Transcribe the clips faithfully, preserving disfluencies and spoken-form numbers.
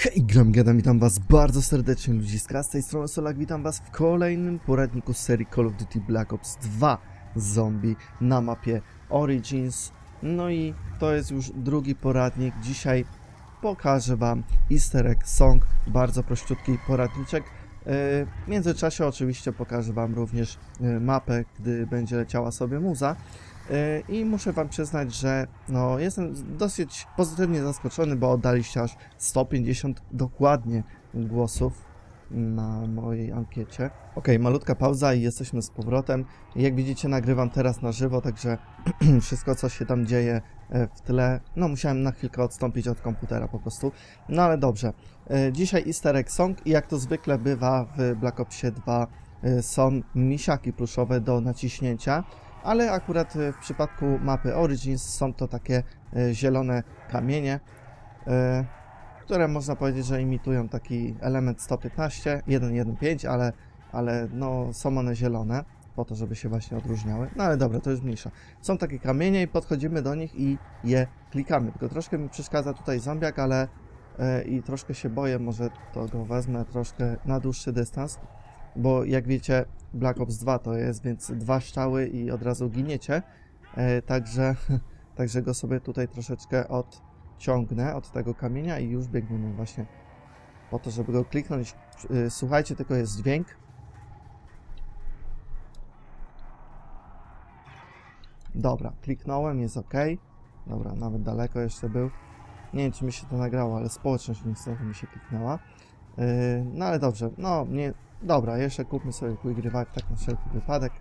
Hej, gram, gadam, witam was bardzo serdecznie ludziska, z tej strony Solak, witam was w kolejnym poradniku z serii Call of Duty Black Ops dwa Zombie na mapie Origins. No i to jest już drugi poradnik, dzisiaj pokażę wam easter egg song, bardzo prościutki poradniczek. W międzyczasie oczywiście pokażę wam również mapę, gdy będzie leciała sobie muza. I muszę wam przyznać, że no, jestem dosyć pozytywnie zaskoczony, bo oddaliście aż sto pięćdziesiąt dokładnie głosów na mojej ankiecie. Ok, malutka pauza i jesteśmy z powrotem. Jak widzicie, nagrywam teraz na żywo, także wszystko, co się tam dzieje w tle, no musiałem na chwilkę odstąpić od komputera po prostu. No ale dobrze, dzisiaj easter egg song i jak to zwykle bywa w Black Opsie dwa są misiaki pluszowe do naciśnięcia. Ale akurat w przypadku mapy Origins są to takie zielone kamienie, które można powiedzieć, że imitują taki element sto piętnaście, sto piętnaście, ale, ale no są one zielone, po to, żeby się właśnie odróżniały. No ale dobra, to już mniejsza. Są takie kamienie i podchodzimy do nich i je klikamy. Tylko troszkę mi przeszkadza tutaj zombiak, ale i troszkę się boję, może to go wezmę troszkę na dłuższy dystans. Bo jak wiecie, Black Ops dwa to jest, więc dwa strzały i od razu giniecie, e, także, także go sobie tutaj troszeczkę odciągnę od tego kamienia i już biegniemy właśnie po to, żeby go kliknąć. E, słuchajcie, tylko jest dźwięk. Dobra, kliknąłem, jest ok. Dobra, nawet daleko jeszcze był. Nie wiem, czy mi się to nagrało, ale społeczność niestety mi się kliknęła. E, no ale dobrze, no nie... Dobra, jeszcze kupmy sobie quick-rewak, tak na wszelki wypadek,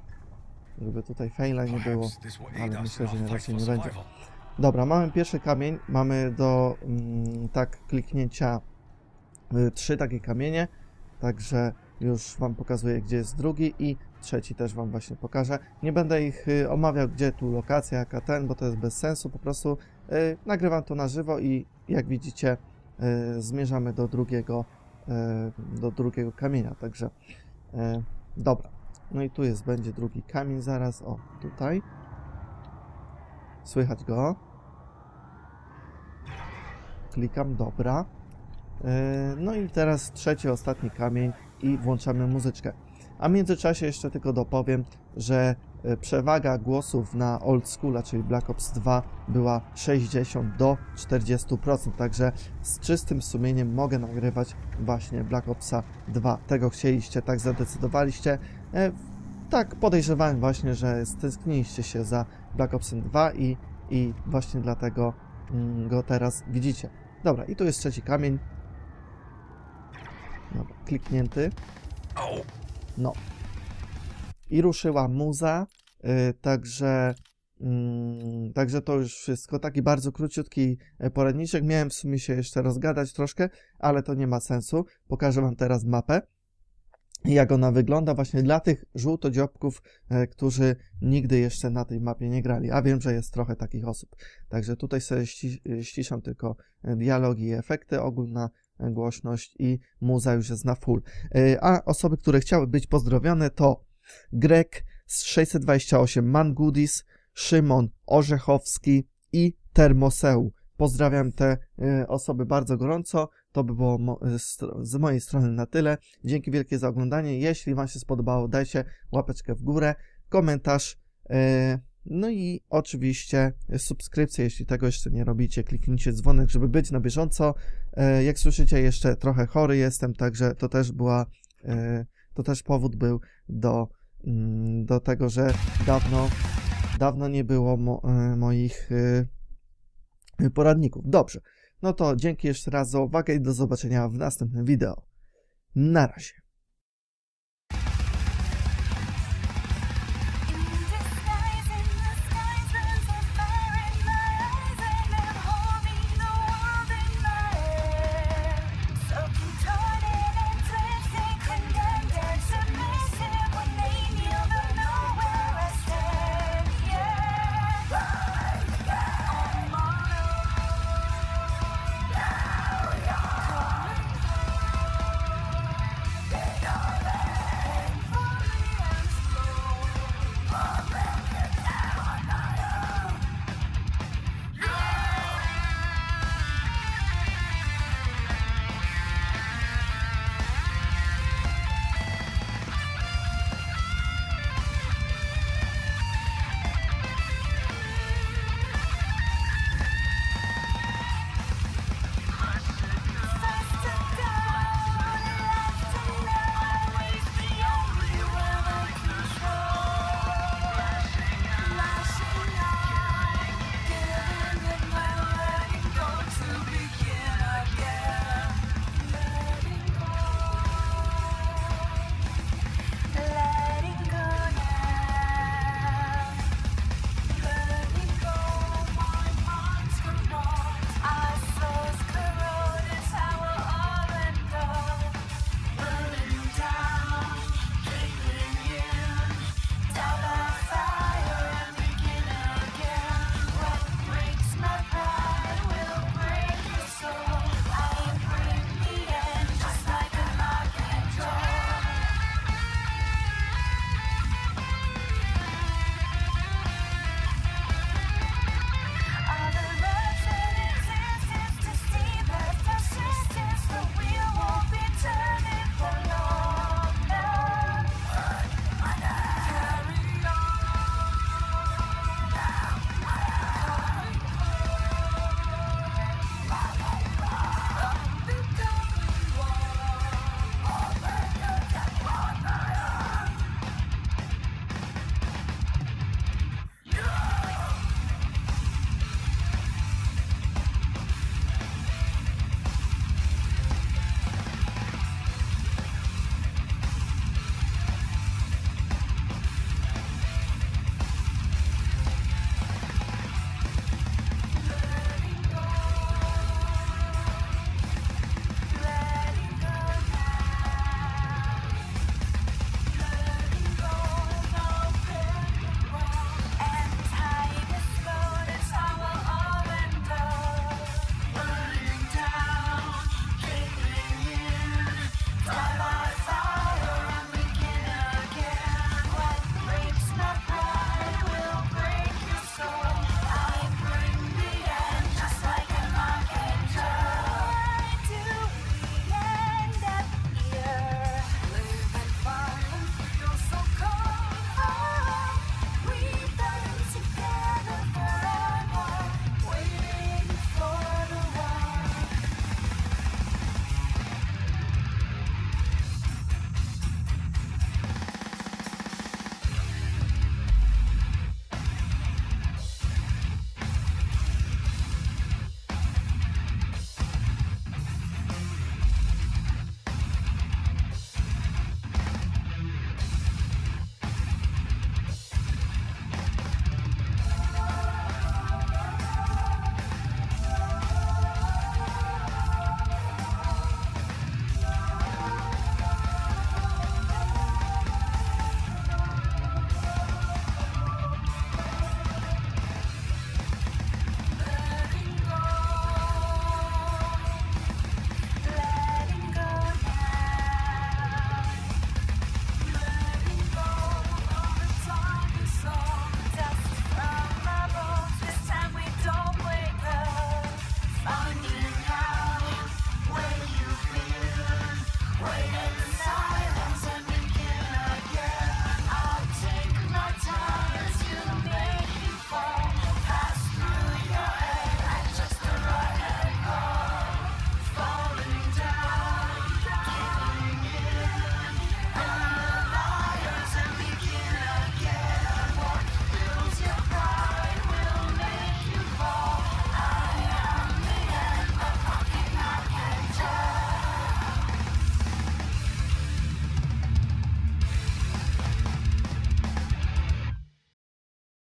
żeby tutaj faila nie było, ale myślę, że raczej nie będzie. Dobra, mamy pierwszy kamień, mamy do mm, tak kliknięcia y, trzy takie kamienie, także już wam pokazuję, gdzie jest drugi i trzeci też wam właśnie pokażę. Nie będę ich y, omawiał, gdzie tu lokacja, jaka ten, bo to jest bez sensu, po prostu y, nagrywam to na żywo i jak widzicie y, zmierzamy do drugiego do drugiego kamienia, także e, dobra, no i tu jest, będzie drugi kamień zaraz, o, tutaj słychać go, klikam, dobra, e, no i teraz trzeci, ostatni kamień i włączamy muzyczkę, a w międzyczasie jeszcze tylko dopowiem, że przewaga głosów na Old School'a, czyli Black Ops dwa, była sześćdziesiąt do czterdziestu procent, także z czystym sumieniem mogę nagrywać właśnie Black Opsa dwa. Tego chcieliście, tak zadecydowaliście. E, tak podejrzewałem właśnie, że stęskniliście się za Black Opsem dwa i, i właśnie dlatego mm, go teraz widzicie. Dobra, i tu jest trzeci kamień. Dobra, kliknięty. No. I ruszyła muza, y, także, y, także to już wszystko. Taki bardzo króciutki poradniczek. Miałem w sumie się jeszcze rozgadać troszkę, ale to nie ma sensu. Pokażę wam teraz mapę, jak ona wygląda właśnie dla tych żółtodziobków, y, którzy nigdy jeszcze na tej mapie nie grali. A wiem, że jest trochę takich osób. Także tutaj sobie ści ściszam tylko dialogi i efekty, ogólna głośność i muza już jest na full. Y, a osoby, które chciały być pozdrowione, to Greg z sześćset dwadzieścia osiem Man Goodies, Szymon Orzechowski i Termoseu. Pozdrawiam te y, osoby bardzo gorąco. To by było mo z mojej strony na tyle. Dzięki wielkie za oglądanie. Jeśli wam się spodobało, dajcie łapeczkę w górę, komentarz. Y, no i oczywiście subskrypcję, jeśli tego jeszcze nie robicie. Kliknijcie dzwonek, żeby być na bieżąco. Y, jak słyszycie, jeszcze trochę chory jestem, także to też była... Y, To też powód był do, do tego, że dawno, dawno nie było mo, moich poradników. Dobrze, no to dzięki jeszcze raz za uwagę i do zobaczenia w następnym wideo. Na razie.